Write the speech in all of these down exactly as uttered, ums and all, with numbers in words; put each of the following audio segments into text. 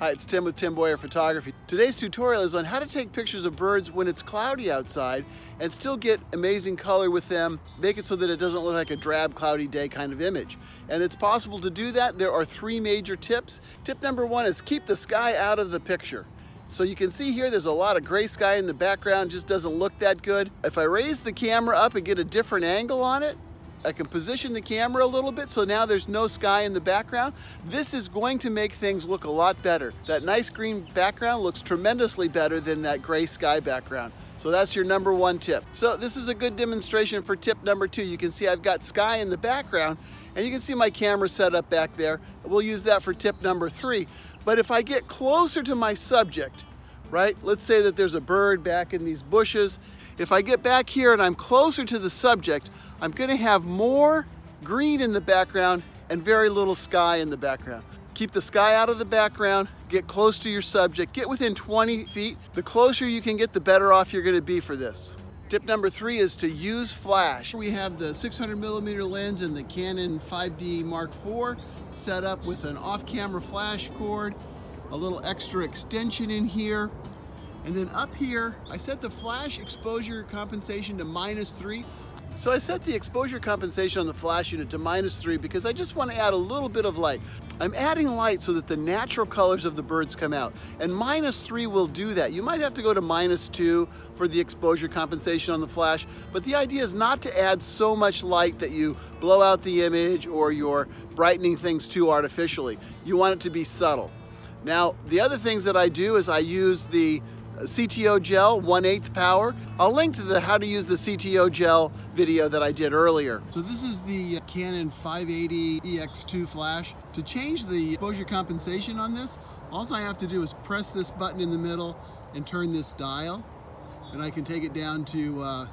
Hi, it's Tim with Tim Boyer Photography. Today's tutorial is on how to take pictures of birds when it's cloudy outside and still get amazing color with them, make it so that it doesn't look like a drab, cloudy day kind of image. And it's possible to do that. There are three major tips. Tip number one is keep the sky out of the picture. So you can see here, there's a lot of gray sky in the background, just doesn't look that good. If I raise the camera up and get a different angle on it, I can position the camera a little bit so now there's no sky in the background. This is going to make things look a lot better. That nice green background looks tremendously better than that gray sky background. So that's your number one tip. So this is a good demonstration for tip number two. You can see I've got sky in the background and you can see my camera set up back there. We'll use that for tip number three. But if I get closer to my subject, right? Let's say that there's a bird back in these bushes. If I get back here and I'm closer to the subject, I'm gonna have more green in the background and very little sky in the background. Keep the sky out of the background, get close to your subject, get within twenty feet. The closer you can get, the better off you're gonna be for this. Tip number three is to use flash. We have the six hundred millimeter lens and the Canon five D Mark four set up with an off-camera flash cord, a little extra extension in here. And then up here, I set the flash exposure compensation to minus three. So I set the exposure compensation on the flash unit to minus three because I just want to add a little bit of light. I'm adding light so that the natural colors of the birds come out. And minus three will do that. You might have to go to minus two for the exposure compensation on the flash, but the idea is not to add so much light that you blow out the image or you're brightening things too artificially. You want it to be subtle. Now, the other things that I do is I use the C T O gel one eighth power. I'll link to the how to use the C T O gel video that I did earlier. So this is the Canon five eighty E X two flash. To change the exposure compensation on this, all I have to do is press this button in the middle and turn this dial, and I can take it down to uh,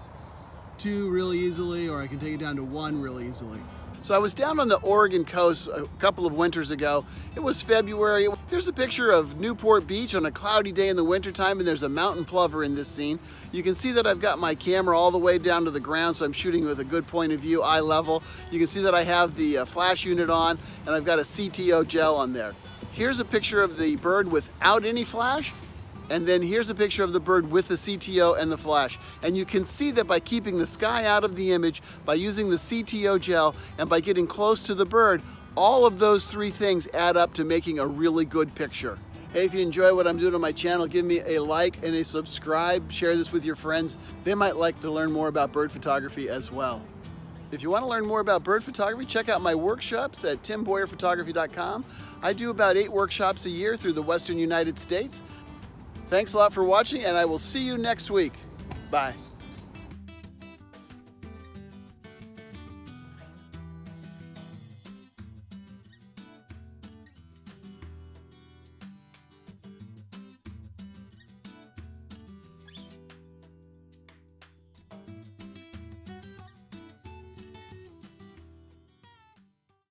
two really easily, or I can take it down to one really easily. So I was down on the Oregon coast a couple of winters ago. It was February. Here's a picture of Newport Beach on a cloudy day in the wintertime, and there's a mountain plover in this scene. You can see that I've got my camera all the way down to the ground, so I'm shooting with a good point of view, eye level. You can see that I have the uh, flash unit on, and I've got a C T O gel on there. Here's a picture of the bird without any flash. And then here's a picture of the bird with the C T O and the flash. And you can see that by keeping the sky out of the image, by using the C T O gel, and by getting close to the bird, all of those three things add up to making a really good picture. Hey, if you enjoy what I'm doing on my channel, give me a like and a subscribe. Share this with your friends. They might like to learn more about bird photography as well. If you want to learn more about bird photography, check out my workshops at tim boyer photography dot com. I do about eight workshops a year through the Western United States. Thanks a lot for watching, and I will see you next week. Bye.